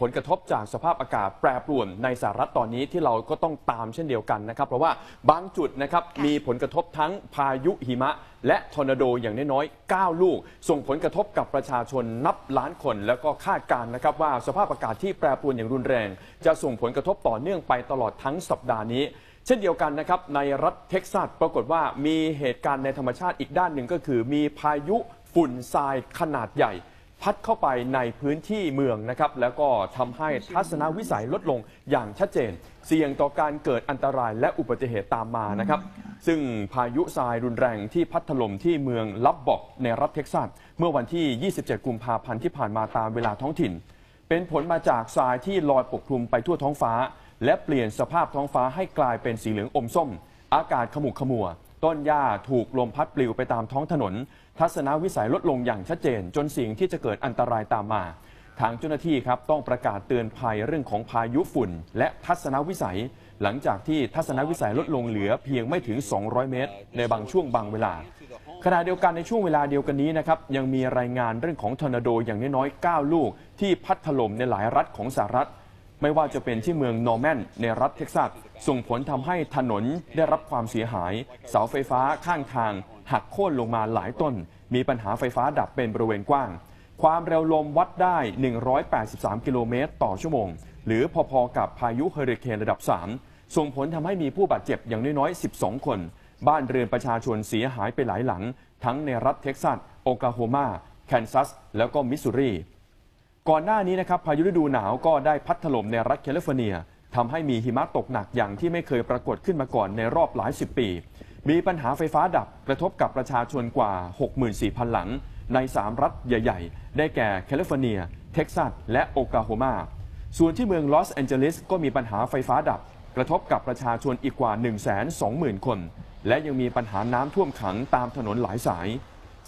ผลกระทบจากสภาพอากาศแปรปรวนในสหรัฐตอนนี้ที่เราก็ต้องตามเช่นเดียวกันนะครับเพราะว่าบางจุดนะครับมีผลกระทบทั้งพายุหิมะและทอร์นาโดอย่างน้อยๆ9ลูกส่งผลกระทบกับประชาชนนับล้านคนแล้วก็คาดการณ์นะครับว่าสภาพอากาศที่แปรปรวนอย่างรุนแรงจะส่งผลกระทบต่อเนื่องไปตลอดทั้งสัปดาห์นี้เช่นเดียวกันนะครับในรัฐเท็กซัสปรากฏว่ามีเหตุการณ์ในธรรมชาติอีกด้านหนึ่งก็คือมีพายุฝุ่นทรายขนาดใหญ่พัดเข้าไปในพื้นที่เมืองนะครับแล้วก็ทำให้ทัศนวิสัยลดลงอย่างชัดเจนเสี่ยงต่อการเกิดอันตรายและอุบัติเหตุตามมานะครับซึ่งพายุทรายรุนแรงที่พัดถล่มที่เมืองลับบอกในรัฐเท็กซัสเมื่อวันที่ 27 กุมภาพันธ์ที่ผ่านมาตามเวลาท้องถิ่นเป็นผลมาจากทรายที่ลอยปกคลุมไปทั่วท้องฟ้าและเปลี่ยนสภาพท้องฟ้าให้กลายเป็นสีเหลืองอมส้มอากาศขมุกขมัวต้นหญ้าถูกลมพัดปลิวไปตามท้องถนนทัศนวิสัยลดลงอย่างชัดเจนจนสิ่งที่จะเกิดอันตรายตามมาทางเจ้าหน้าที่ครับต้องประกาศเตือนภัยเรื่องของพายุฝุ่นและทัศนวิสัยหลังจากที่ทัศนวิสัยลดลงเหลือเพียงไม่ถึง200เมตรในบางช่วงบางเวลาขณะเดียวกันในช่วงเวลาเดียวกันนี้นะครับยังมีรายงานเรื่องของทอร์นาโดอย่างน้อยๆ9ลูกที่พัดถล่มในหลายรัฐของสหรัฐไม่ว่าจะเป็นที่เมืองนอร์แมนในรัฐเท็กซัสส่งผลทำให้ถนนได้รับความเสียหายเสาไฟฟ้าข้างทางหักโค่นลงมาหลายต้นมีปัญหาไฟฟ้าดับเป็นบริเวณกว้างความเร็วลมวัดได้183กิโลเมตรต่อชั่วโมงหรือพอๆกับพายุเฮอริเคนระดับ3ส่งผลทำให้มีผู้บาดเจ็บอย่างน้อยๆ12คนบ้านเรือนประชาชนเสียหายไปหลายหลังทั้งในรัฐเท็กซัสโอคลาโฮมาแคนซัสแล้วก็มิสซูรีก่อนหน้านี้นะครับพายุฤดูหนาวก็ได้พัดถล่มในรัฐแคลิฟอร์เนียทำให้มีหิมะตกหนักอย่างที่ไม่เคยปรากฏขึ้นมาก่อนในรอบหลาย10ปีมีปัญหาไฟฟ้าดับกระทบกับประชาชนกว่า 64,000 หลังใน3รัฐใหญ่ๆได้แก่แคลิฟอร์เนียเท็กซัสและโอคลาโฮมาส่วนที่เมืองลอสแอนเจลิสก็มีปัญหาไฟฟ้าดับกระทบกับประชาชนอีกกว่า 120,000 คนและยังมีปัญหาน้ำท่วมขังตามถนนหลายสาย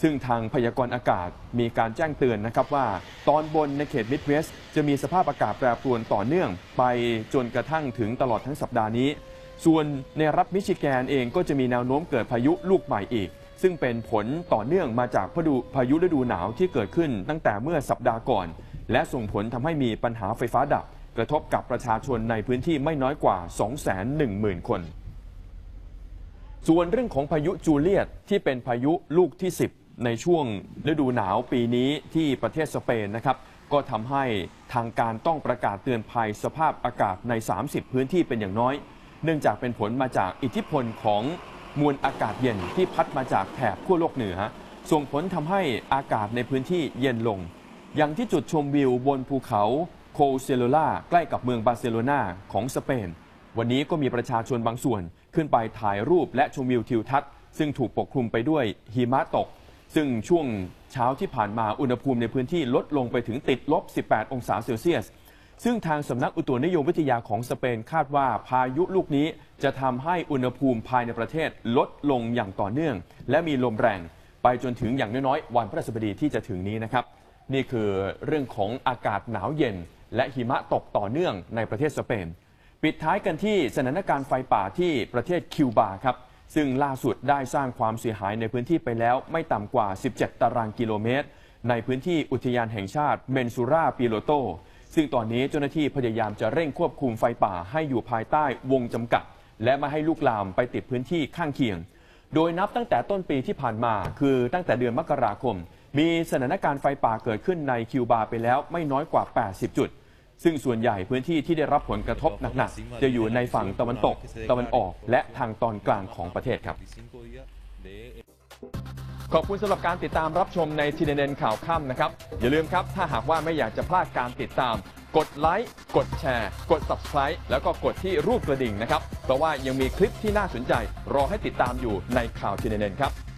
ซึ่งทางพยากรณ์อากาศมีการแจ้งเตือนนะครับว่าตอนบนในเขตมิดเวสต์จะมีสภาพอากาศแปรปรวนต่อเนื่องไปจนกระทั่งถึงตลอดทั้งสัปดาห์นี้ส่วนในรัฐมิชิแกนเองก็จะมีแนวโน้มเกิดพายุลูกใหม่อีกซึ่งเป็นผลต่อเนื่องมาจากพายุฤดูหนาวที่เกิดขึ้นตั้งแต่เมื่อสัปดาห์ก่อนและส่งผลทำให้มีปัญหาไฟฟ้าดับกระทบกับประชาชนในพื้นที่ไม่น้อยกว่า 210,000 คนส่วนเรื่องของพายุจูเลียตที่เป็นพายุลูกที่10ในช่วงฤดูหนาวปีนี้ที่ประเทศสเปนนะครับก็ทำให้ทางการต้องประกาศเตือนภัยสภาพอากาศใน30พื้นที่เป็นอย่างน้อยเนื่องจากเป็นผลมาจากอิทธิพลของมวลอากาศเย็นที่พัดมาจากแถบขั้วโลกเหนือส่งผลทำให้อากาศในพื้นที่เย็นลงอย่างที่จุดชมวิวบนภูเขาโคเซโลล่าใกล้กับเมืองบาร์เซโลนาของสเปนวันนี้ก็มีประชาชนบางส่วนขึ้นไปถ่ายรูปและชมวิวทิวทัศน์ซึ่งถูกปกคลุมไปด้วยหิมะตกซึ่งช่วงเช้าที่ผ่านมาอุณหภูมิในพื้นที่ลดลงไปถึงติดลบ18องศาเซลเซียสซึ่งทางสำนักอุตุนิยมวิทยาของสเปนคาดว่าพายุลูกนี้จะทำให้อุณหภูมิภายในประเทศลดลงอย่างต่อเนื่องและมีลมแรงไปจนถึงอย่างน้อยๆวันพฤหัสบดีที่จะถึงนี้นะครับนี่คือเรื่องของอากาศหนาวเย็นและหิมะตกต่อเนื่องในประเทศสเปนปิดท้ายกันที่สถานการณ์ไฟป่าที่ประเทศคิวบาครับซึ่งล่าสุดได้สร้างความเสียหายในพื้นที่ไปแล้วไม่ต่ำกว่า17ตารางกิโลเมตรในพื้นที่อุทยานแห่งชาติเมนซูราปิโลโตซึ่งตอนนี้เจ้าหน้าที่พยายามจะเร่งควบคุมไฟป่าให้อยู่ภายใต้วงจำกัดและไม่ให้ลุกลามไปติดพื้นที่ข้างเคียงโดยนับตั้งแต่ต้นปีที่ผ่านมาคือตั้งแต่เดือนมกราคมมีสถานการณ์ไฟป่าเกิดขึ้นในคิวบาไปแล้วไม่น้อยกว่า80จุดซึ่งส่วนใหญ่พื้นที่ที่ได้รับผลกระทบหนักๆจะอยู่ในฝั่งตะวันตกตะวันออกและทางตอนกลางของประเทศครับขอบคุณสำหรับการติดตามรับชมใน CNN ข่าวค่ำนะครับอย่าลืมครับถ้าหากว่าไม่อยากจะพลาดการติดตามกดไลค์กดแชร์กด Subscribe แล้วก็กดที่รูปกระดิ่งนะครับเพราะว่ายังมีคลิปที่น่าสนใจรอให้ติดตามอยู่ในข่าว CNN ครับ